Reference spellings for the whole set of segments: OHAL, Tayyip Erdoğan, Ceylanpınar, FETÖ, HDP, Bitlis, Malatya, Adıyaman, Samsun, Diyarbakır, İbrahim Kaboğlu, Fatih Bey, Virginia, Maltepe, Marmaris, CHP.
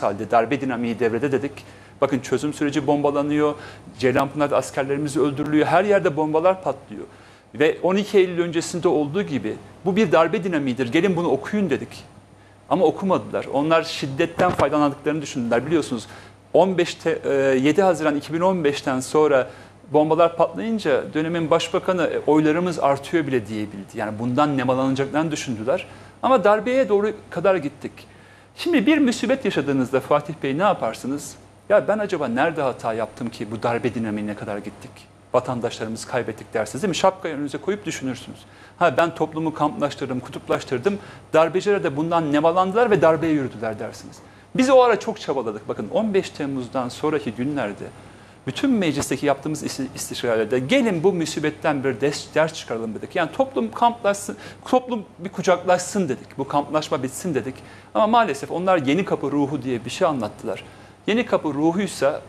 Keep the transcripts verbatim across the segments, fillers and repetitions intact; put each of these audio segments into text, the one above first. halde darbe dinamiği devrede dedik. Bakın çözüm süreci bombalanıyor, Ceylanpınar'da askerlerimiz öldürülüyor, her yerde bombalar patlıyor. Ve on iki Eylül öncesinde olduğu gibi bu bir darbe dinamiğidir, gelin bunu okuyun dedik. Ama okumadılar. Onlar şiddetten faydalandıklarını düşündüler. Biliyorsunuz yedi Haziran iki bin on beş'ten sonra bombalar patlayınca dönemin başbakanı oylarımız artıyor bile diyebildi. Yani bundan nemalanacaklarını düşündüler. Ama darbeye doğru kadar gittik. Şimdi bir musibet yaşadığınızda Fatih Bey ne yaparsınız? Ya ben acaba nerede hata yaptım ki bu darbe dinamiğine kadar gittik? Vatandaşlarımız kaybettik dersiniz değil mi? Şapkayı önünüze koyup düşünürsünüz. Ha ben toplumu kamplaştırdım, kutuplaştırdım. Darbeciler de bundan nemalandılar ve darbeye yürüdüler dersiniz. Biz o ara çok çabaladık. Bakın on beş Temmuz'dan sonraki günlerde bütün meclisteki yaptığımız istişarelerde gelin bu musibetten bir ders, ders çıkaralım dedik. Yani toplum kamplaşsın, toplum bir kucaklaşsın dedik. Bu kamplaşma bitsin dedik. Ama maalesef onlar yeni kapı ruhu diye bir şey anlattılar. Yeni kapı ruhuysa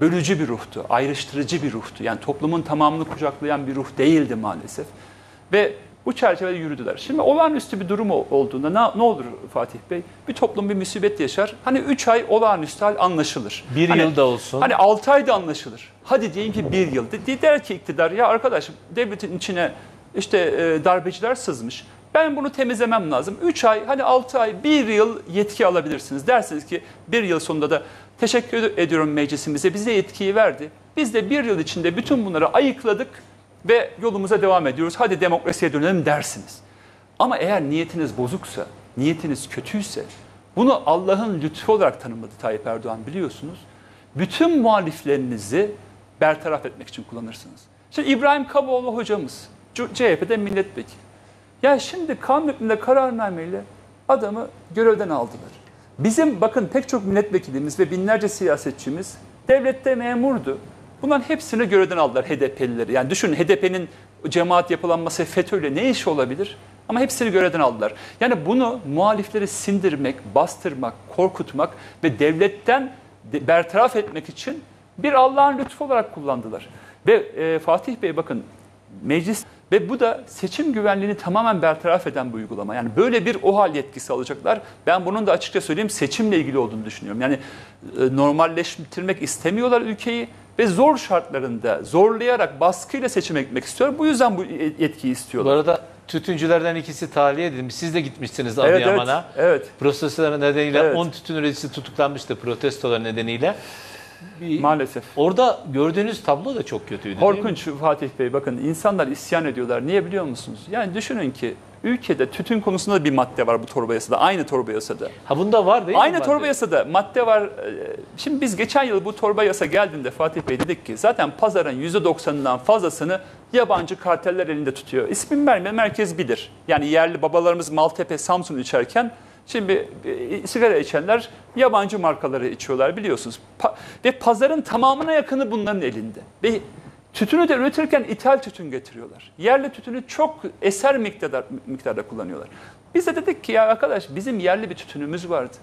bölücü bir ruhtu, ayrıştırıcı bir ruhtu. Yani toplumun tamamını kucaklayan bir ruh değildi maalesef. Ve bu çerçevede yürüdüler. Şimdi olağanüstü bir durum olduğunda ne, ne olur Fatih Bey? Bir toplum bir musibet yaşar. Hani üç ay olağanüstü hal anlaşılır. Bir hani, yıl da olsun. Hani altı ay da anlaşılır. Hadi diyelim ki bir yıl. De, der ki iktidar ya arkadaşım devletin içine işte e, darbeciler sızmış. Ben bunu temizlemem lazım. üç ay, hani altı ay, bir yıl yetki alabilirsiniz. Dersiniz ki bir yıl sonunda da teşekkür ediyorum meclisimize, bize yetkiyi verdi. Biz de bir yıl içinde bütün bunları ayıkladık ve yolumuza devam ediyoruz. Hadi demokrasiye dönelim dersiniz. Ama eğer niyetiniz bozuksa, niyetiniz kötüyse, bunu Allah'ın lütfu olarak tanımladı Tayyip Erdoğan biliyorsunuz. Bütün muhaliflerinizi bertaraf etmek için kullanırsınız. Şimdi İbrahim Kaboğlu hocamız, C H P'de milletvekili. Ya şimdi kanun hükmünde kararnameyle adamı görevden aldılar. Bizim bakın pek çok milletvekilimiz ve binlerce siyasetçimiz devlette memurdu. Bunların hepsini görevden aldılar H D P'lileri. Yani düşünün H D P'nin cemaat yapılanması FETÖ'yle ne işi olabilir? Ama hepsini görevden aldılar. Yani bunu muhalifleri sindirmek, bastırmak, korkutmak ve devletten bertaraf etmek için bir Allah'ın lütfu olarak kullandılar. Ve e, Fatih Bey bakın meclis... Ve bu da seçim güvenliğini tamamen bertaraf eden bir uygulama. Yani böyle bir OHAL yetkisi alacaklar. Ben bunun da açıkça söyleyeyim seçimle ilgili olduğunu düşünüyorum. Yani e, normalleştirmek istemiyorlar ülkeyi ve zor şartlarında zorlayarak baskıyla seçime gitmek istiyorlar. Bu yüzden bu yetkiyi istiyorlar. Bu arada tütüncülerden ikisi tahliye edilmiş. Siz de gitmiştiniz Adıyaman'a. Evet, evet, evet. Protestolar nedeniyle evet. on tütün üreticisi tutuklanmıştı protestolar nedeniyle. Bir, Maalesef. Orada gördüğünüz tablo da çok kötüydü. Korkunç Fatih Bey. Bakın insanlar isyan ediyorlar. Niye biliyor musunuz? Yani düşünün ki ülkede tütün konusunda bir madde var bu torba yasada. Aynı torba yasada. Ha bunda var değil mi? Aynı torba yasada madde var. Şimdi biz geçen yıl bu torba yasa geldiğinde Fatih Bey dedik ki zaten pazarın yüzde doksanından fazlasını yabancı karteller elinde tutuyor. İsmini vermeyeyim, herkes bilir. Yani yerli babalarımız Maltepe, Samsun içerken şimdi sigara içenler yabancı markaları içiyorlar biliyorsunuz. Pa ve pazarın tamamına yakını bunların elinde. Ve tütünü de üretirken ithal tütün getiriyorlar. Yerli tütünü çok eser miktar, miktarda kullanıyorlar. Biz de dedik ki ya arkadaş bizim yerli bir tütünümüz vardı.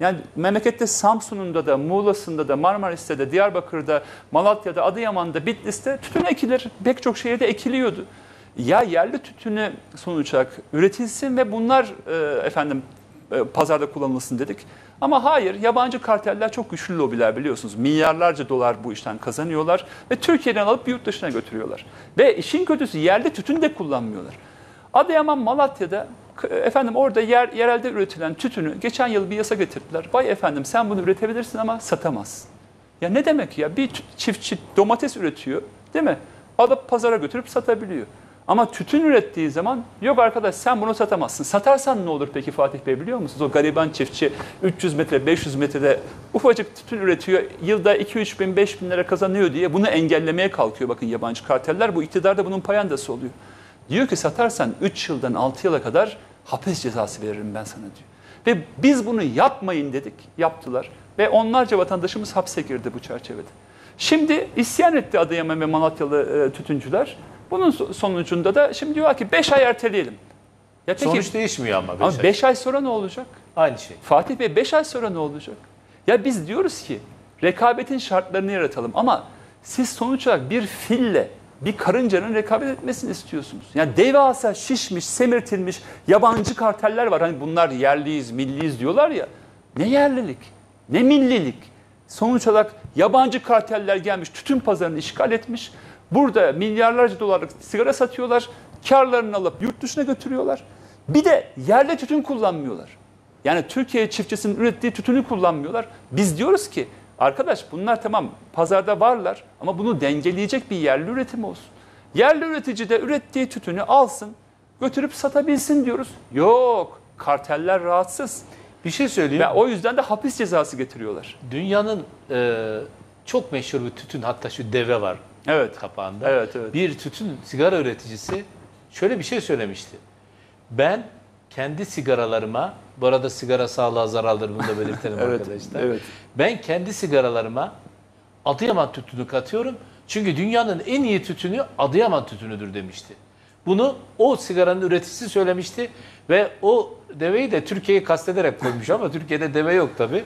Yani memlekette Samsun'unda da, Muğla'sında da, Marmaris'te de, Diyarbakır'da, Malatya'da, Adıyaman'da, Bitlis'te tütün ekilir. Pek çok şehirde ekiliyordu. Ya yerli tütünü sonuç olarak üretilsin ve bunlar e, efendim... pazarda kullanılsın dedik. Ama hayır, yabancı karteller çok güçlü lobiler biliyorsunuz. Milyarlarca dolar bu işten kazanıyorlar ve Türkiye'den alıp yurt dışına götürüyorlar. Ve işin kötüsü yerli tütün de kullanmıyorlar. Adıyaman, Malatya'da efendim orada yer, yerelde üretilen tütünü geçen yıl bir yasa getirdiler. Vay efendim sen bunu üretebilirsin ama satamazsın. Ya ne demek ya? Bir çiftçi domates üretiyor değil mi? Alıp pazara götürüp satabiliyor. Ama tütün ürettiği zaman yok arkadaş sen bunu satamazsın. Satarsan ne olur peki Fatih Bey biliyor musunuz? O gariban çiftçi üç yüz metre beş yüz metrede ufacık tütün üretiyor. Yılda iki üç bin beş bin lira kazanıyor diye bunu engellemeye kalkıyor bakın yabancı karteller. Bu iktidarda bunun payandası oluyor. Diyor ki satarsan üç yıldan altı yıla kadar hapis cezası veririm ben sana diyor. Ve biz bunu yapmayın dedik yaptılar. Ve onlarca vatandaşımız hapse girdi bu çerçevede. Şimdi isyan etti Adıyaman ve Malatyalı tütüncüler. Bunun sonucunda da şimdi diyorlar ki beş ay erteleyelim. Ya peki, sonuç değişmiyor ama beş ay. beş ay sonra ne olacak? Aynı şey. Fatih Bey beş ay sonra ne olacak? Ya biz diyoruz ki rekabetin şartlarını yaratalım ama siz sonuç olarak bir fille bir karıncanın rekabet etmesini istiyorsunuz. Yani devasa şişmiş, semirtilmiş yabancı karteller var. Hani bunlar yerliyiz, milliyiz diyorlar ya. Ne yerlilik? Ne millilik. Sonuç olarak yabancı karteller gelmiş, tütün pazarını işgal etmiş. Burada milyarlarca dolarlık sigara satıyorlar. Karlarını alıp yurt dışına götürüyorlar. Bir de yerli tütün kullanmıyorlar. Yani Türkiye çiftçisinin ürettiği tütünü kullanmıyorlar. Biz diyoruz ki arkadaş bunlar tamam pazarda varlar ama bunu dengeleyecek bir yerli üretim olsun. Yerli üretici de ürettiği tütünü alsın, götürüp satabilsin diyoruz. Yok, karteller rahatsız. Bir şey söyleyeyim. Ve o yüzden de hapis cezası getiriyorlar. Dünyanın e, çok meşhur bir tütün, hatta şu deve var evet. kapağında. Evet, evet. Bir tütün sigara üreticisi şöyle bir şey söylemişti. Ben kendi sigaralarıma, bu arada sigara sağlığa zararlıdır, bunu da belirtelim evet, arkadaşlar. Evet. Ben kendi sigaralarıma Adıyaman tütünü katıyorum. Çünkü dünyanın en iyi tütünü Adıyaman tütünüdür demişti. Bunu o sigaranın üreticisi söylemişti ve o deveyi de Türkiye'yi kastederek koymuş ama Türkiye'de deve yok tabii.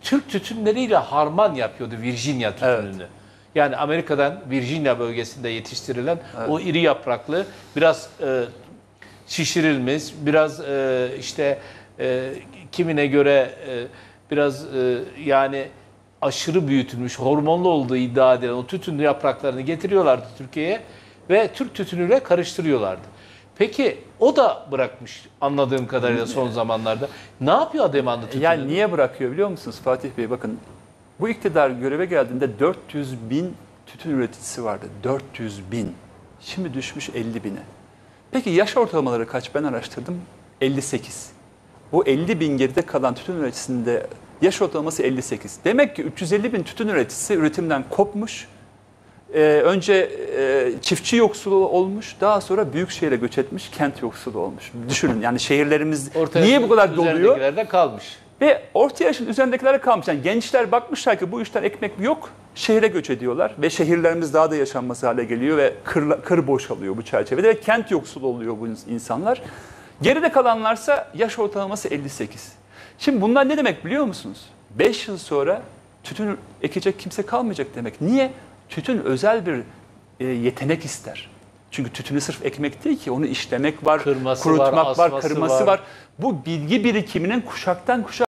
Türk tütünleriyle harman yapıyordu Virginia tütününü. Evet. Yani Amerika'dan Virginia bölgesinde yetiştirilen evet. o iri yapraklı, biraz e, şişirilmiş, biraz e, işte e, kimine göre e, biraz e, yani aşırı büyütülmüş, hormonlu olduğu iddia edilen o tütünlü yapraklarını getiriyorlardı Türkiye'ye ve Türk tütünüyle karıştırıyorlardı. Peki o da bırakmış anladığım kadarıyla son zamanlarda. Ne yapıyor Adıyamanlı tütünü? Yani niye bırakıyor biliyor musunuz Fatih Bey? Bakın bu iktidar göreve geldiğinde dört yüz bin tütün üreticisi vardı. dört yüz bin. Şimdi düşmüş elli bine. Peki yaş ortalamaları kaç? Ben araştırdım. elli sekiz. Bu elli bin geride kalan tütün üreticisinde yaş ortalaması elli sekiz. Demek ki üç yüz elli bin tütün üreticisi üretimden kopmuş. Ee, önce e, çiftçi yoksulu olmuş, daha sonra büyük şehre göç etmiş, kent yoksulu olmuş. Düşünün yani şehirlerimiz ortaya niye bu kadar doluyor? Ortaya kalmış. Ve orta yaşın üzerindekilere kalmış. Yani gençler bakmışlar ki bu işten ekmek yok, şehre göç ediyorlar. Ve şehirlerimiz daha da yaşanması hale geliyor ve kır, kır boşalıyor bu çerçevede. Ve kent yoksulu oluyor bu insanlar. Geride kalanlarsa yaş ortalaması elli sekiz. Şimdi bunlar ne demek biliyor musunuz? beş yıl sonra tütün ekecek kimse kalmayacak demek. Niye? Tütün özel bir e, yetenek ister. Çünkü tütünü sırf ekmek değil ki, onu işlemek var, kırması kurutmak var, var kırması var. var. Bu bilgi birikiminin kuşaktan kuşağa